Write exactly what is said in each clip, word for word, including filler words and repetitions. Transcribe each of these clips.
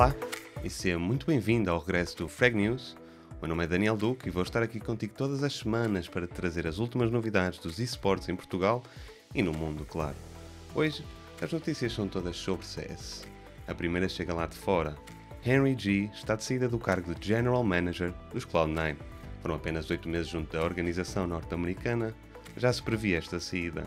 Olá e seja muito bem-vindo ao regresso do FragNews. Meu nome é Daniel Duque e vou estar aqui contigo todas as semanas para te trazer as últimas novidades dos esportes em Portugal e no mundo, claro. Hoje as notícias são todas sobre C S. A primeira chega lá de fora. HenryG está de saída do cargo de General Manager dos Cloud nine. Foram apenas oito meses junto da organização norte-americana. Já se previa esta saída.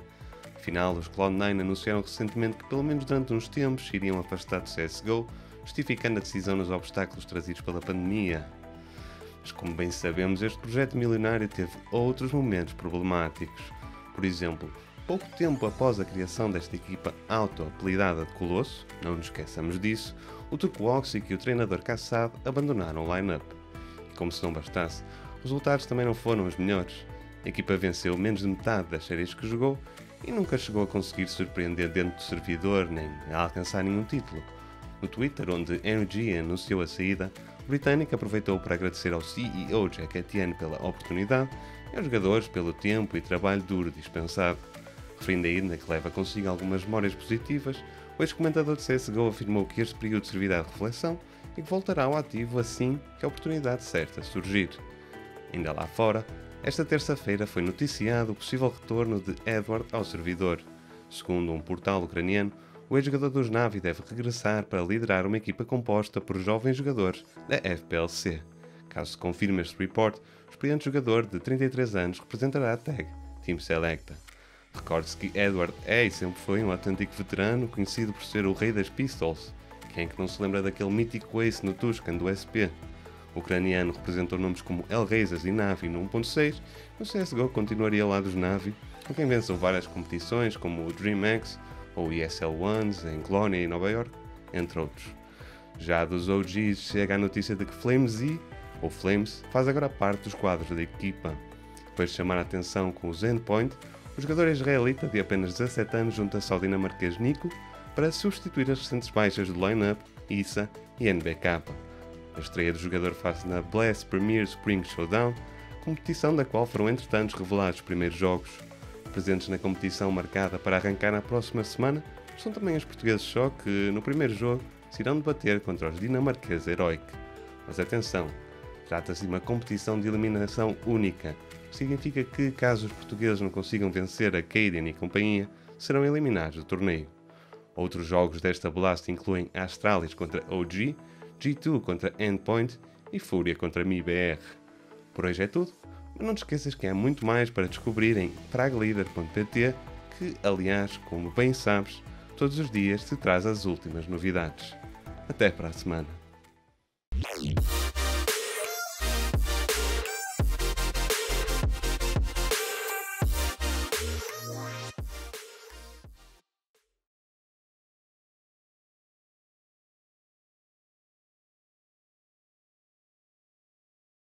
Afinal, os Cloud nine anunciaram recentemente que pelo menos durante uns tempos se iriam afastar do C S G O, justificando a decisão nos obstáculos trazidos pela pandemia. Mas como bem sabemos, este projeto milionário teve outros momentos problemáticos. Por exemplo, pouco tempo após a criação desta equipa auto-apelidada de Colosso, não nos esqueçamos disso, o Turquoxic e o treinador Cassado abandonaram o line-up. E como se não bastasse, os resultados também não foram os melhores. A equipa venceu menos de metade das séries que jogou e nunca chegou a conseguir surpreender dentro do servidor nem a alcançar nenhum título. No Twitter, onde HenryG anunciou a saída, o britânico aproveitou para agradecer ao C E O Jack Etienne pela oportunidade e aos jogadores pelo tempo e trabalho duro dispensado. Referindo ainda que leva consigo algumas memórias positivas, o ex-comentador de C S G O afirmou que este período servirá de reflexão e que voltará ao ativo assim que a oportunidade certa surgir. Ainda lá fora, esta terça-feira foi noticiado o possível retorno de Edward ao servidor. Segundo um portal ucraniano, o ex-jogador dos Na'Vi deve regressar para liderar uma equipa composta por jovens jogadores da F P L C. Caso se confirme este report, o experiente jogador de trinta e três anos representará a tag Team Selecta. Recorde-se que Edward é e sempre foi um autêntico veterano conhecido por ser o rei das pistols. Quem é que não se lembra daquele mítico ace no Tuscan do S P? O ucraniano representou nomes como Hellrazers e Na'Vi no um ponto seis, no C S G O continuaria lá dos Na'Vi, com quem venceu várias competições como o DreamX ou E S L One em Colónia e Nova York, entre outros. Já dos O Gs chega a notícia de que Flames e, ou Flames, faz agora parte dos quadros da equipa. Depois de chamar a atenção com os Endpoint, o jogador israelita de apenas dezassete anos junta-se ao dinamarquês Nico para substituir as recentes baixas do line-up, Isa e N B K. A estreia do jogador faz-se na BLAST Premier Spring Showdown, competição da qual foram entretanto revelados os primeiros jogos. Presentes na competição marcada para arrancar na próxima semana são também os portugueses, só que no primeiro jogo se irão debater contra os dinamarqueses Heroic. Mas atenção, trata-se de uma competição de eliminação única. Significa que, caso os portugueses não consigam vencer a Caden e companhia, serão eliminados do torneio. Outros jogos desta Blast incluem Astralis contra O G, G dois contra Endpoint e FURIA contra M I B R. Por hoje é tudo, mas não te esqueças que há muito mais para descobrir em fraglider ponto P T, que, aliás, como bem sabes, todos os dias te traz as últimas novidades. Até para a semana!